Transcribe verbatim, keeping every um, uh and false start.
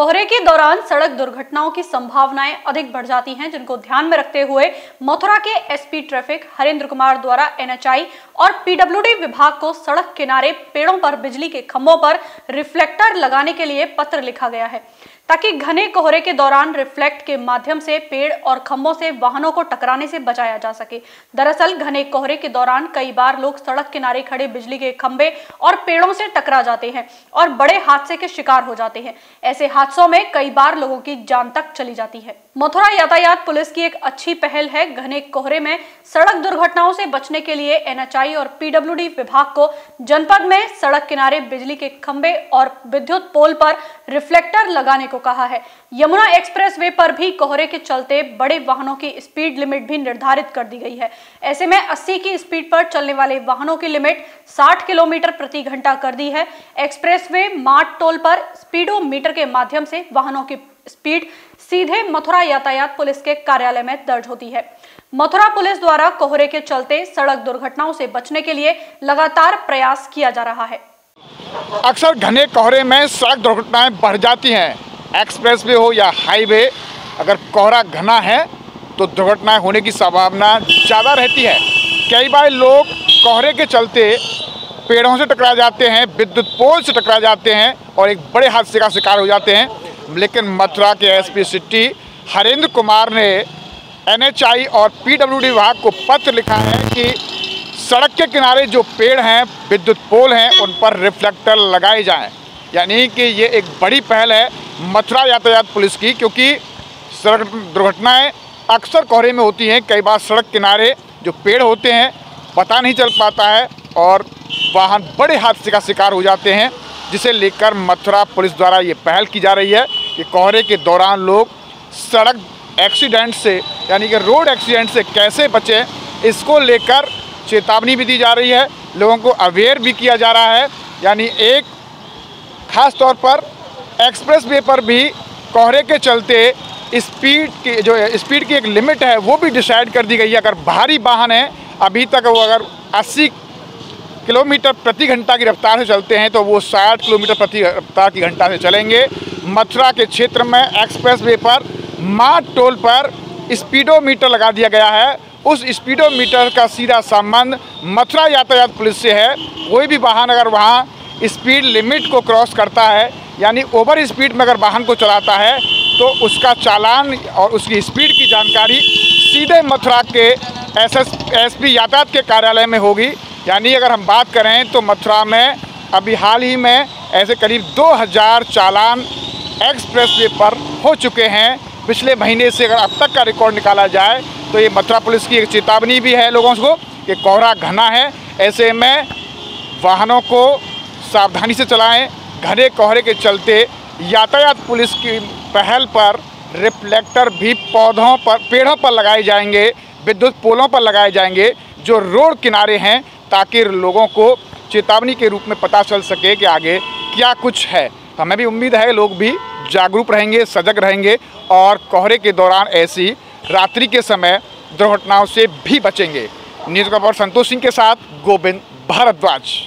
कोहरे के दौरान सड़क दुर्घटनाओं की संभावनाएं अधिक बढ़ जाती हैं, जिनको ध्यान में रखते हुए मथुरा के एसपी ट्रैफिक हरेंद्र कुमार द्वारा एनएचआई और पीडब्ल्यूडी विभाग को सड़क किनारे पेड़ों पर बिजली के खंभों पर रिफ्लेक्टर लगाने के लिए पत्र लिखा गया है, ताकि घने कोहरे के दौरान रिफ्लेक्ट के माध्यम से पेड़ और खंभों से वाहनों को टकराने से बचाया जा सके। दरअसल घने कोहरे के दौरान कई बार लोग सड़क किनारे खड़े बिजली के खंभे और पेड़ों से टकरा जाते हैं और बड़े हादसे के शिकार हो जाते हैं। ऐसे हादसों में कई बार लोगों की जान तक चली जाती है। मथुरा यातायात पुलिस की एक अच्छी पहल है। घने कोहरे में सड़क दुर्घटनाओं से बचने के लिए एनएचआई और पीडब्ल्यूडी विभाग को जनपद में सड़क किनारे बिजली के खंभे और विद्युत पोल पर रिफ्लेक्टर लगाने को कहा है। यमुना एक्सप्रेसवे पर भी कोहरे के चलते बड़े वाहनों की स्पीड लिमिट भी निर्धारित कर दी गई है। ऐसे में अस्सी की स्पीड पर चलने वाले वाहनों की लिमिट साठ किलोमीटर प्रति घंटा कर दी है। एक्सप्रेसवे मार्ट टोल पर स्पीडोमीटर के माध्यम से वाहनों की स्पीड सीधे मथुरा यातायात पुलिस के कार्यालय में दर्ज होती है। मथुरा पुलिस द्वारा कोहरे के चलते सड़क दुर्घटनाओं से बचने के लिए लगातार प्रयास किया जा रहा है। अक्सर घने कोहरे में सड़क दुर्घटनाएं बढ़ जाती हैं। एक्सप्रेसवे हो या हाईवे, अगर कोहरा घना है तो दुर्घटनाएं होने की संभावना ज़्यादा रहती है। कई बार लोग कोहरे के चलते पेड़ों से टकरा जाते हैं, विद्युत पोल से टकरा जाते हैं और एक बड़े हादसे का शिकार हो जाते हैं। लेकिन मथुरा के एसपी सिटी हरेंद्र कुमार ने एनएचआई और पीडब्ल्यूडी विभाग को पत्र लिखा है कि सड़क के किनारे जो पेड़ हैं, विद्युत पोल हैं, उन पर रिफ्लेक्टर लगाए जाएं। यानी कि ये एक बड़ी पहल है मथुरा यातायात पुलिस की, क्योंकि सड़क दुर्घटनाएं अक्सर कोहरे में होती हैं। कई बार सड़क किनारे जो पेड़ होते हैं पता नहीं चल पाता है और वाहन बड़े हादसे का शिकार हो जाते हैं, जिसे लेकर मथुरा पुलिस द्वारा ये पहल की जा रही है कि कोहरे के दौरान लोग सड़क एक्सीडेंट से यानी कि रोड एक्सीडेंट से कैसे बचें, इसको लेकर चेतावनी भी दी जा रही है। लोगों को अवेयर भी किया जा रहा है। यानी एक खास तौर पर एक्सप्रेसवे पर भी कोहरे के चलते स्पीड की जो स्पीड की एक लिमिट है वो भी डिसाइड कर दी गई है। अगर भारी वाहन है, अभी तक वो अगर अस्सी किलोमीटर प्रति घंटा की रफ्तार से चलते हैं तो वो साठ किलोमीटर प्रति रफ्तार की घंटा से चलेंगे। मथुरा के क्षेत्र में एक्सप्रेसवे पर मार्ट टोल पर स्पीडोमीटर लगा दिया गया है। उस स्पीडोमीटर का सीधा संबंध मथुरा यातायात पुलिस से है। कोई भी वाहन अगर वहाँ स्पीड लिमिट को क्रॉस करता है, यानी ओवर स्पीड में अगर वाहन को चलाता है, तो उसका चालान और उसकी स्पीड की जानकारी सीधे मथुरा के एसएसपी यातायात के कार्यालय में होगी। यानी अगर हम बात करें तो मथुरा में अभी हाल ही में ऐसे करीब दो हज़ार चालान एक्सप्रेसवे पर हो चुके हैं। पिछले महीने से अगर अब तक का रिकॉर्ड निकाला जाए तो ये मथुरा पुलिस की एक चेतावनी भी है लोगों को कि कोहरा घना है, ऐसे में वाहनों को सावधानी से चलाएं। घने कोहरे के चलते यातायात पुलिस की पहल पर रिफ्लेक्टर भी पौधों पर, पेड़ों पर लगाए जाएंगे, विद्युत पोलों पर लगाए जाएंगे जो रोड किनारे हैं, ताकि लोगों को चेतावनी के रूप में पता चल सके कि आगे क्या कुछ है। हमें भी उम्मीद है लोग भी जागरूक रहेंगे, सजग रहेंगे और कोहरे के दौरान ऐसी रात्रि के समय दुर्घटनाओं से भी बचेंगे। नीरज कपूर संतोष सिंह के साथ गोविंद भारद्वाज।